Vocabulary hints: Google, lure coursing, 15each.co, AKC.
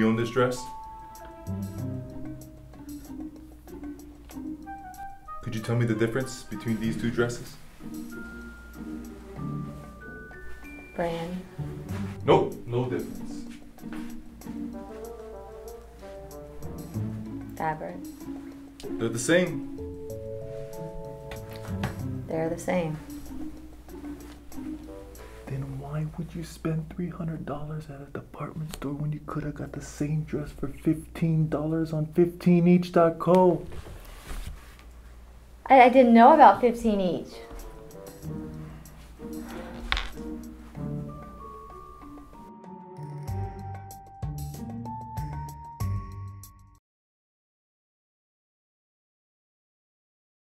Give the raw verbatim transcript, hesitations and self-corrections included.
you own this dress? Could you tell me the difference between these two dresses? Brand. Nope, no difference. Fabric. They're the same. They're the same. Then why would you spend three hundred dollars at a department store when you could have got the same dress for fifteen dollars on fifteen each dot co? I, I didn't know about fifteen each.